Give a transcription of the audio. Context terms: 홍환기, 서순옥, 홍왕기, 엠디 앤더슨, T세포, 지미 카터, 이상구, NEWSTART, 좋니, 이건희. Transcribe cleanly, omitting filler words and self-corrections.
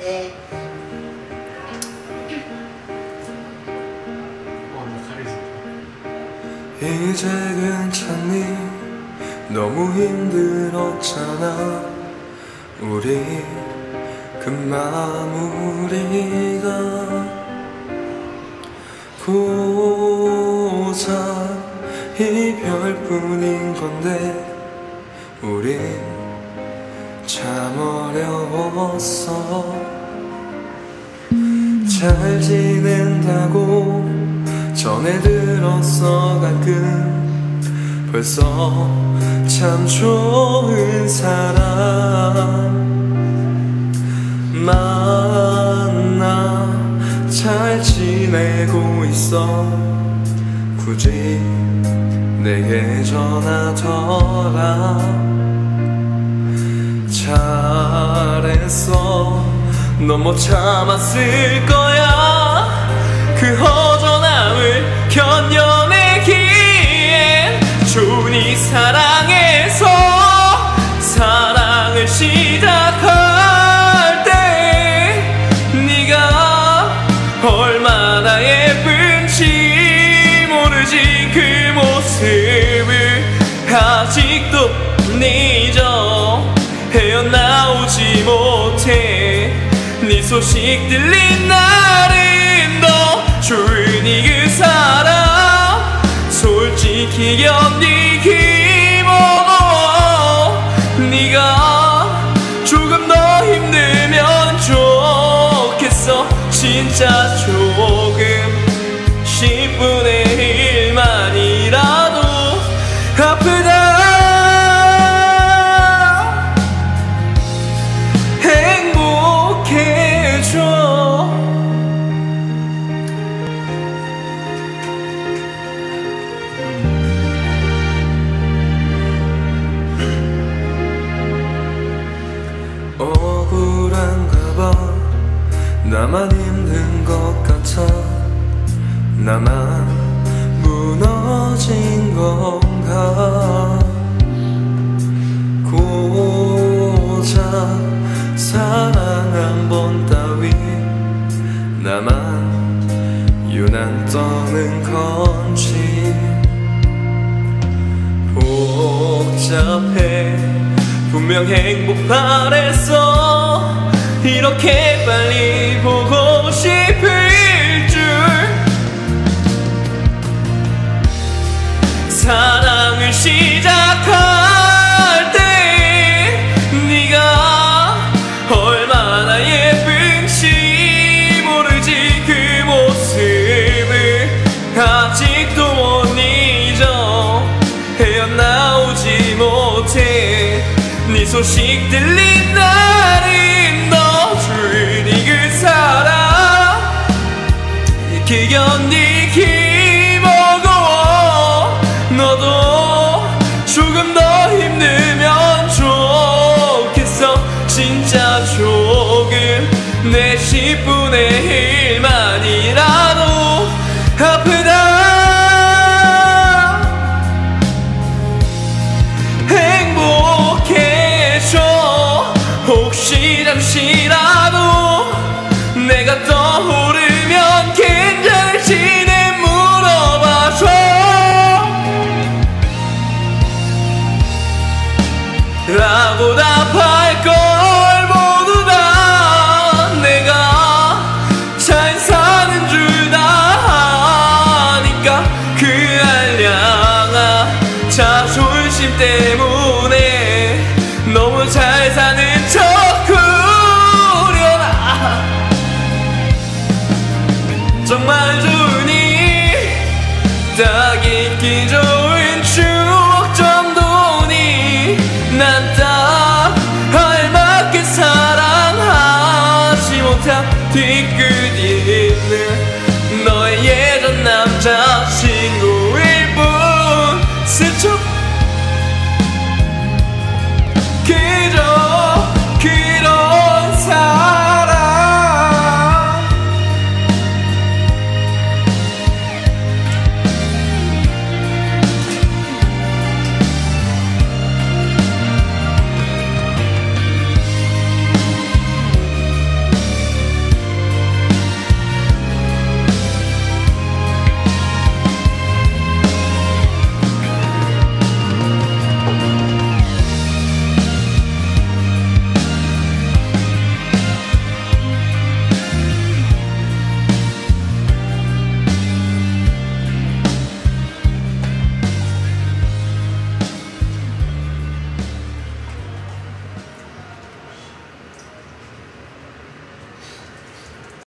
네. 이제 괜찮니? 너무 힘들었잖아. 우리 그 마무리가 고사 이별뿐인 건데 우린 참 어려웠어. 잘 지낸다고 전에 들었어. 가끔 벌써 참 좋은 사람 만나 잘 지내고 있어. 굳이 내게 전하더라. 잘했어. 넌 못 참았을 거야. 그 허전함을 견뎌내기엔 좋니 사랑해서 사랑을 시작할 때 네가 얼마나 예쁜지 모르지. 그 모습을 아직도 잊어. 헤어나오지 못해 네 소식 들린 날은 너 좋니 그 사람 솔직히 견디기 무거워. 네가 조금 더 힘들면 좋겠어. 진짜 조금 10분의 1만이라도 아프다. 행복해줘. 억울한가봐. 나만 힘든 것 같아. 나만 무너진 건가. 고작 사랑 한 번 따위 나만 유난 떠는 건지 복잡해. 분명 행복 바랬어. 이렇게 빨리 보고 싶을 사랑을 시작할 때 네가 얼마나 예쁜지 모르지. 그 모습을 아직도 못 잊어. 헤어나오지 못해 네 소식 들린 날은 너 좋니 그 사람 이렇게 견디기 조금 더 힘들면 좋겠어. 진짜 조금 내 10분의 1만이라도 아프다. 행복해져. 혹시 잠시라도 내가 떠오르면 괜찮을지 라고 답할 걸 모두 다 내가 잘 사는 줄 다 아니까. 그 알량아 자존심 때문에 너무 잘 사는